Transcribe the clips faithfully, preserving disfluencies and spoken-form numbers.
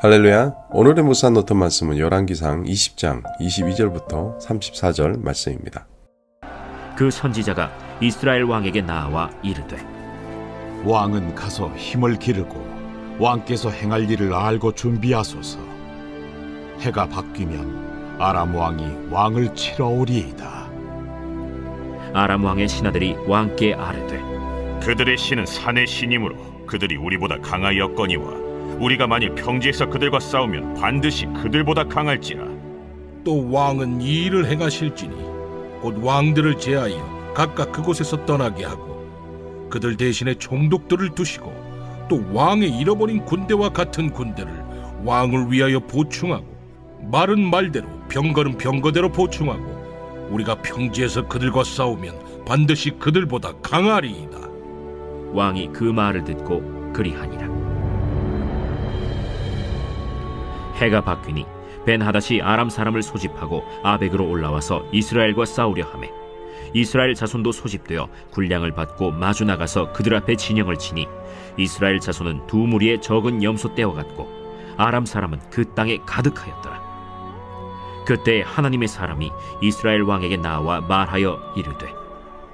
할렐루야. 오늘의 묵상 노트 말씀은 열왕기상 이십 장 이십이 절부터 삼십사 절 말씀입니다. 그 선지자가 이스라엘 왕에게 나와 이르되 왕은 가서 힘을 기르고 왕께서 행할 일을 알고 준비하소서. 해가 바뀌면 아람 왕이 왕을 치러 오리이다. 아람 왕의 신하들이 왕께 아뢰되 그들의 신은 산의 신이므로 그들이 우리보다 강하였거니와 우리가 만일 평지에서 그들과 싸우면 반드시 그들보다 강할지라. 또 왕은 이 일을 행하실지니 곧 왕들을 제하여 각각 그곳에서 떠나게 하고 그들 대신에 총독들을 두시고 또 왕의 잃어버린 군대와 같은 군대를 왕을 위하여 보충하고 말은 말대로 병거는 병거대로 보충하고 우리가 평지에서 그들과 싸우면 반드시 그들보다 강하리이다. 왕이 그 말을 듣고 그리하니라. 해가 바뀌니 벤하닷이 아람 사람을 소집하고 아벡으로 올라와서 이스라엘과 싸우려 하며 이스라엘 자손도 소집되어 군량을 받고 마주 나가서 그들 앞에 진영을 치니 이스라엘 자손은 두 무리의 적은 염소 떼와 같고 아람 사람은 그 땅에 가득하였더라. 그때 하나님의 사람이 이스라엘 왕에게 나와 말하여 이르되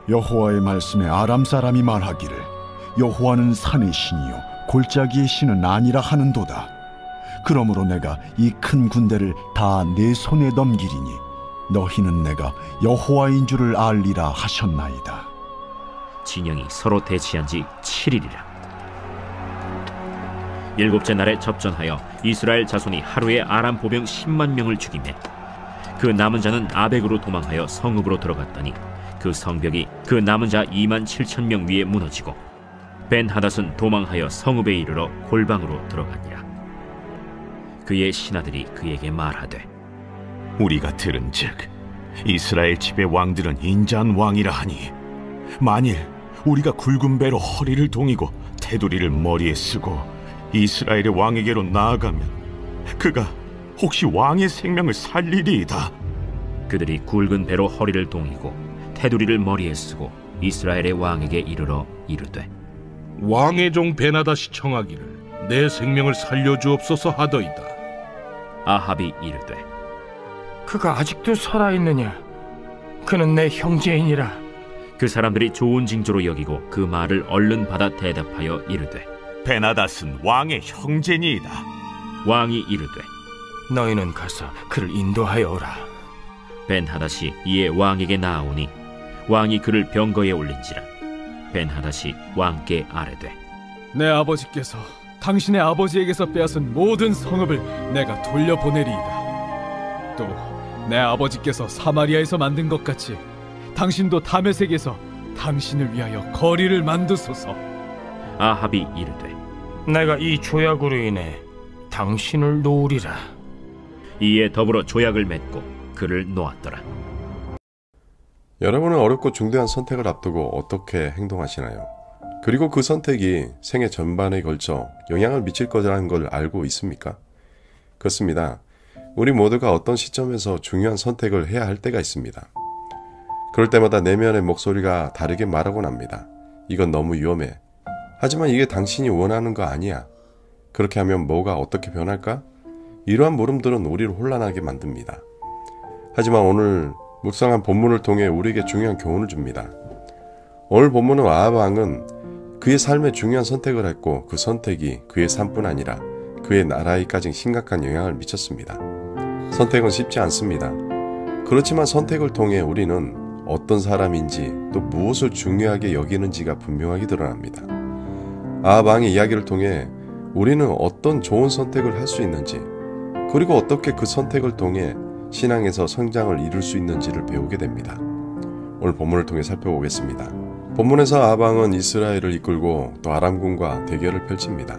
여호와의 말씀에 아람 사람이 말하기를 여호와는 산의 신이요 골짜기의 신은 아니라 하는도다. 그러므로 내가 이 큰 군대를 다 내 손에 넘기리니 너희는 내가 여호와인 줄을 알리라 하셨나이다. 진영이 서로 대치한 지 칠 일이라. 일곱째 날에 접전하여 이스라엘 자손이 하루에 아람 보병 십만 명을 죽이매 그 남은 자는 아벡으로 도망하여 성읍으로 들어갔더니 그 성벽이 그 남은 자 이만 칠천 명 위에 무너지고 벤하닷은 도망하여 성읍에 이르러 골방으로 들어갔니라. 그의 신하들이 그에게 말하되 우리가 들은즉 이스라엘 집의 왕들은 인자한 왕이라 하니 만일 우리가 굵은 배로 허리를 동이고 테두리를 머리에 쓰고 이스라엘의 왕에게로 나아가면 그가 혹시 왕의 생명을 살리리이다. 그들이 굵은 배로 허리를 동이고 테두리를 머리에 쓰고 이스라엘의 왕에게 이르러 이르되 왕의 종 벤하닷이 청하기를 내 생명을 살려주옵소서 하더이다. 아합이 이르되 그가 아직도 살아있느냐? 그는 내 형제이니라. 그 사람들이 좋은 징조로 여기고 그 말을 얼른 받아 대답하여 이르되 벤하닷은 왕의 형제니이다. 왕이 이르되 너희는 가서 그를 인도하여 오라. 벤하닷이 이에 왕에게 나아오니 왕이 그를 병거에 올린지라. 벤하닷이 왕께 아뢰되 내 아버지께서 당신의 아버지에게서 빼앗은 모든 성읍을 내가 돌려보내리이다. 또 내 아버지께서 사마리아에서 만든 것 같이 당신도 다메섹에서 당신을 위하여 거리를 만드소서. 아합이 이르되 내가 이 조약으로 인해 당신을 놓으리라. 이에 더불어 조약을 맺고 그를 놓았더라. 여러분은 어렵고 중대한 선택을 앞두고 어떻게 행동하시나요? 그리고 그 선택이 생애 전반에 걸쳐 영향을 미칠 거라는 걸 알고 있습니까? 그렇습니다. 우리 모두가 어떤 시점에서 중요한 선택을 해야 할 때가 있습니다. 그럴 때마다 내면의 목소리가 다르게 말하곤 합니다. 이건 너무 위험해. 하지만 이게 당신이 원하는 거 아니야. 그렇게 하면 뭐가 어떻게 변할까? 이러한 물음들은 우리를 혼란하게 만듭니다. 하지만 오늘 묵상한 본문을 통해 우리에게 중요한 교훈을 줍니다. 오늘 본문은 아합 왕은 그의 삶에 중요한 선택을 했고 그 선택이 그의 삶뿐 아니라 그의 나라에까지 심각한 영향을 미쳤습니다. 선택은 쉽지 않습니다. 그렇지만 선택을 통해 우리는 어떤 사람인지 또 무엇을 중요하게 여기는지가 분명하게 드러납니다. 아합 왕의 이야기를 통해 우리는 어떤 좋은 선택을 할 수 있는지 그리고 어떻게 그 선택을 통해 신앙에서 성장을 이룰 수 있는지를 배우게 됩니다. 오늘 본문을 통해 살펴보겠습니다. 본문에서 아합 왕은 이스라엘을 이끌고 또 아람군과 대결을 펼칩니다.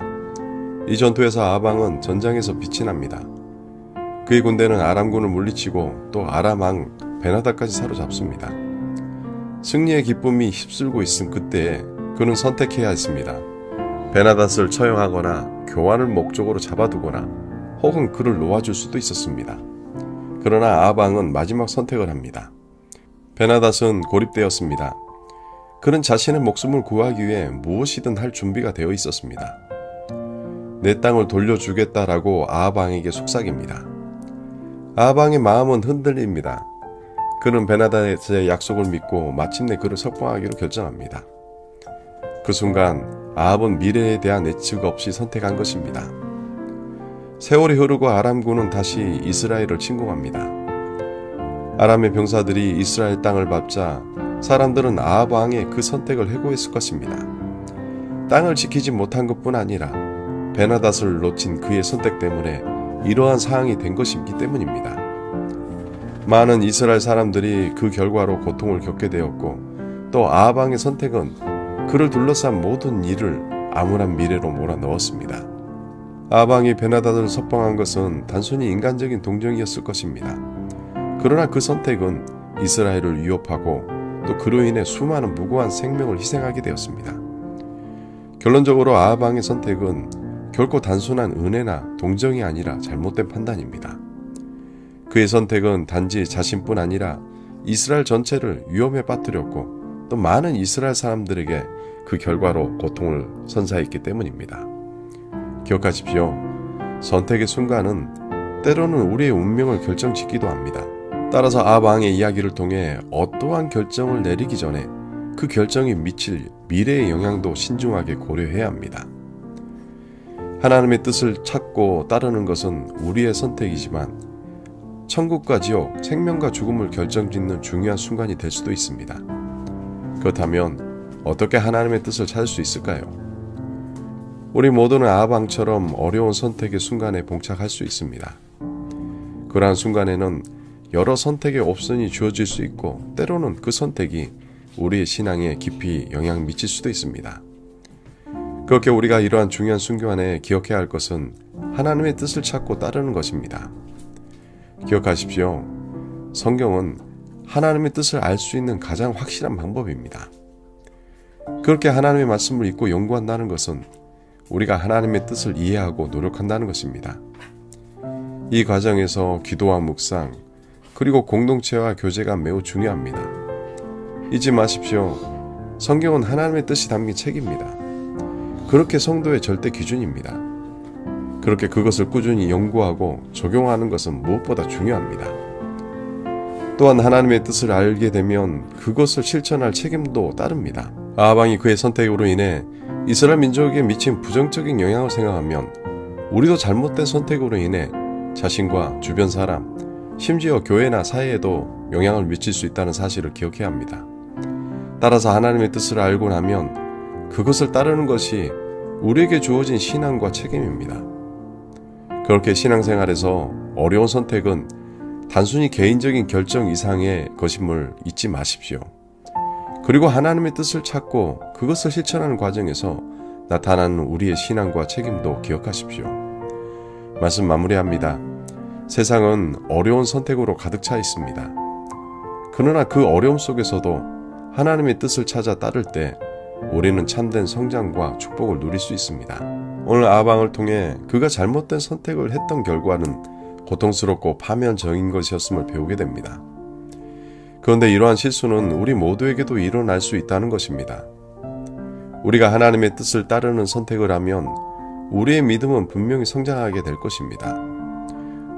이 전투에서 아합 왕은 전장에서 빛이 납니다. 그의 군대는 아람군을 물리치고 또 아람 왕 벤하닷까지 사로잡습니다. 승리의 기쁨이 휩쓸고 있은 그때에 그는 선택해야 했습니다. 벤하닷을 처형하거나 교환을 목적으로 잡아두거나 혹은 그를 놓아줄 수도 있었습니다. 그러나 아합 왕은 마지막 선택을 합니다. 벤하닷은 고립되었습니다. 그는 자신의 목숨을 구하기 위해 무엇이든 할 준비가 되어 있었습니다. 내 땅을 돌려주겠다라고 아합 왕에게 속삭입니다. 아합 왕의 마음은 흔들립니다. 그는 벤하닷의 약속을 믿고 마침내 그를 석방하기로 결정합니다. 그 순간 아합은 미래에 대한 예측 없이 선택한 것입니다. 세월이 흐르고 아람군은 다시 이스라엘을 침공합니다. 아람의 병사들이 이스라엘 땅을 밟자 사람들은 아합 왕의 그 선택을 회고했을 것입니다. 땅을 지키지 못한 것뿐 아니라 벤하닷을 놓친 그의 선택 때문에 이러한 상황이 된 것이기 때문입니다. 많은 이스라엘 사람들이 그 결과로 고통을 겪게 되었고, 또 아합 왕의 선택은 그를 둘러싼 모든 일을 암울한 미래로 몰아넣었습니다. 아합 왕이 벤하닷을 석방한 것은 단순히 인간적인 동정이었을 것입니다. 그러나 그 선택은 이스라엘을 위협하고 또 그로 인해 수많은 무고한 생명을 희생하게 되었습니다. 결론적으로 아합 왕의 선택은 결코 단순한 은혜나 동정이 아니라 잘못된 판단입니다. 그의 선택은 단지 자신뿐 아니라 이스라엘 전체를 위험에 빠뜨렸고, 또 많은 이스라엘 사람들에게 그 결과로 고통을 선사했기 때문입니다. 기억하십시오. 선택의 순간은 때로는 우리의 운명을 결정짓기도 합니다. 따라서 아합 왕의 이야기를 통해 어떠한 결정을 내리기 전에 그 결정이 미칠 미래의 영향도 신중하게 고려해야 합니다. 하나님의 뜻을 찾고 따르는 것은 우리의 선택이지만 천국과 지옥, 생명과 죽음을 결정짓는 중요한 순간이 될 수도 있습니다. 그렇다면 어떻게 하나님의 뜻을 찾을 수 있을까요? 우리 모두는 아합 왕처럼 어려운 선택의 순간에 봉착할 수 있습니다. 그러한 순간에는 여러 선택의 옵션이 주어질 수 있고, 때로는 그 선택이 우리의 신앙에 깊이 영향을 미칠 수도 있습니다. 그렇게 우리가 이러한 중요한 순간에 기억해야 할 것은 하나님의 뜻을 찾고 따르는 것입니다. 기억하십시오. 성경은 하나님의 뜻을 알 수 있는 가장 확실한 방법입니다. 그렇게 하나님의 말씀을 읽고 연구한다는 것은 우리가 하나님의 뜻을 이해하고 노력한다는 것입니다. 이 과정에서 기도와 묵상, 그리고 공동체와 교제가 매우 중요합니다. 잊지 마십시오. 성경은 하나님의 뜻이 담긴 책입니다. 그렇게 성도의 절대 기준입니다. 그렇게 그것을 꾸준히 연구하고 적용하는 것은 무엇보다 중요합니다. 또한 하나님의 뜻을 알게 되면 그것을 실천할 책임도 따릅니다. 아합 왕이 그의 선택으로 인해 이스라엘 민족에게 미친 부정적인 영향을 생각하면 우리도 잘못된 선택으로 인해 자신과 주변 사람, 심지어 교회나 사회에도 영향을 미칠 수 있다는 사실을 기억해야 합니다. 따라서 하나님의 뜻을 알고 나면 그것을 따르는 것이 우리에게 주어진 신앙과 책임입니다. 그렇게 신앙생활에서 어려운 선택은 단순히 개인적인 결정 이상의 것임을 잊지 마십시오. 그리고 하나님의 뜻을 찾고 그것을 실천하는 과정에서 나타나는 우리의 신앙과 책임도 기억하십시오. 말씀 마무리합니다. 세상은 어려운 선택으로 가득 차 있습니다. 그러나 그 어려움 속에서도 하나님의 뜻을 찾아 따를 때 우리는 참된 성장과 축복을 누릴 수 있습니다. 오늘 아합 왕을 통해 그가 잘못된 선택을 했던 결과는 고통스럽고 파면적인 것이었음을 배우게 됩니다. 그런데 이러한 실수는 우리 모두에게도 일어날 수 있다는 것입니다. 우리가 하나님의 뜻을 따르는 선택을 하면 우리의 믿음은 분명히 성장하게 될 것입니다.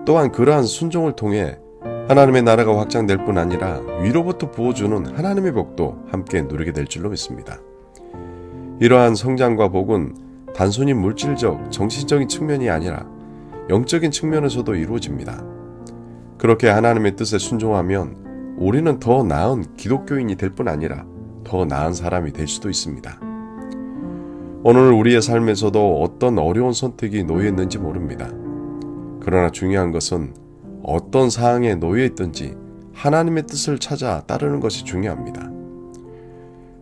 또한 그러한 순종을 통해 하나님의 나라가 확장될 뿐 아니라 위로부터 부어주는 하나님의 복도 함께 누리게 될 줄로 믿습니다. 이러한 성장과 복은 단순히 물질적, 정신적인 측면이 아니라 영적인 측면에서도 이루어집니다. 그렇게 하나님의 뜻에 순종하면 우리는 더 나은 기독교인이 될 뿐 아니라 더 나은 사람이 될 수도 있습니다. 오늘 우리의 삶에서도 어떤 어려운 선택이 놓여있는지 모릅니다. 그러나 중요한 것은 어떤 상황에 놓여있든지 하나님의 뜻을 찾아 따르는 것이 중요합니다.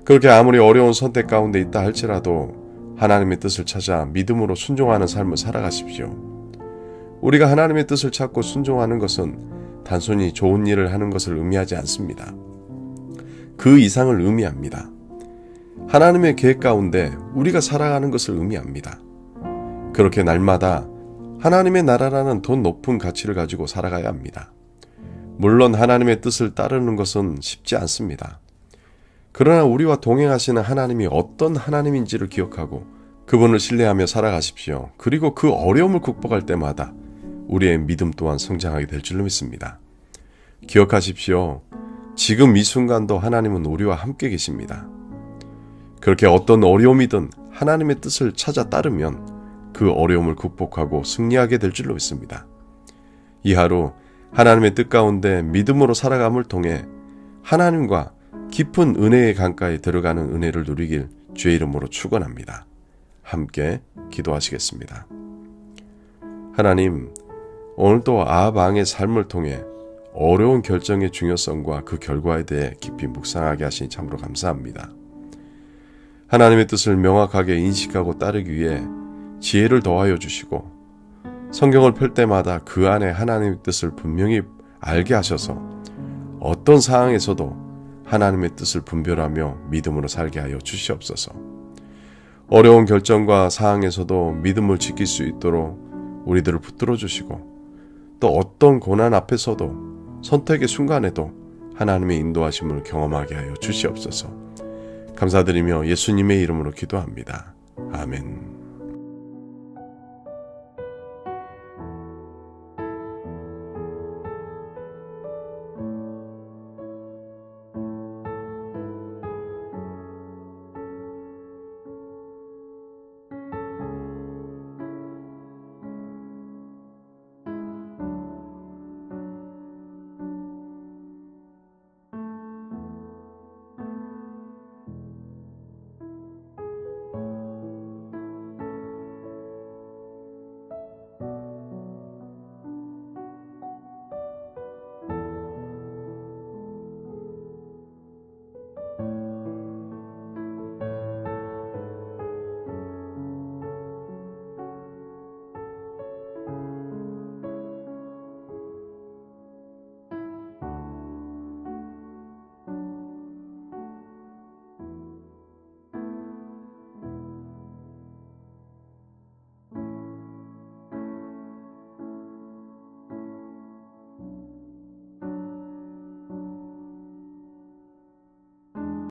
그렇게 아무리 어려운 선택 가운데 있다 할지라도 하나님의 뜻을 찾아 믿음으로 순종하는 삶을 살아가십시오. 우리가 하나님의 뜻을 찾고 순종하는 것은 단순히 좋은 일을 하는 것을 의미하지 않습니다. 그 이상을 의미합니다. 하나님의 계획 가운데 우리가 살아가는 것을 의미합니다. 그렇게 날마다 하나님의 나라라는 더 높은 가치를 가지고 살아가야 합니다. 물론 하나님의 뜻을 따르는 것은 쉽지 않습니다. 그러나 우리와 동행하시는 하나님이 어떤 하나님인지를 기억하고 그분을 신뢰하며 살아가십시오. 그리고 그 어려움을 극복할 때마다 우리의 믿음 또한 성장하게 될 줄로 믿습니다. 기억하십시오. 지금 이 순간도 하나님은 우리와 함께 계십니다. 그렇게 어떤 어려움이든 하나님의 뜻을 찾아 따르면 그 어려움을 극복하고 승리하게 될 줄로 믿습니다. 이 하루 하나님의 뜻 가운데 믿음으로 살아감을 통해 하나님과 깊은 은혜의 강가에 들어가는 은혜를 누리길 주의 이름으로 축원합니다. 함께 기도하시겠습니다. 하나님, 오늘도 아합 왕의 삶을 통해 어려운 결정의 중요성과 그 결과에 대해 깊이 묵상하게 하시니 참으로 감사합니다. 하나님의 뜻을 명확하게 인식하고 따르기 위해 지혜를 더하여 주시고 성경을 펼 때마다 그 안에 하나님의 뜻을 분명히 알게 하셔서 어떤 상황에서도 하나님의 뜻을 분별하며 믿음으로 살게 하여 주시옵소서. 어려운 결정과 상황에서도 믿음을 지킬 수 있도록 우리들을 붙들어 주시고 또 어떤 고난 앞에서도 선택의 순간에도 하나님의 인도하심을 경험하게 하여 주시옵소서. 감사드리며 예수님의 이름으로 기도합니다. 아멘.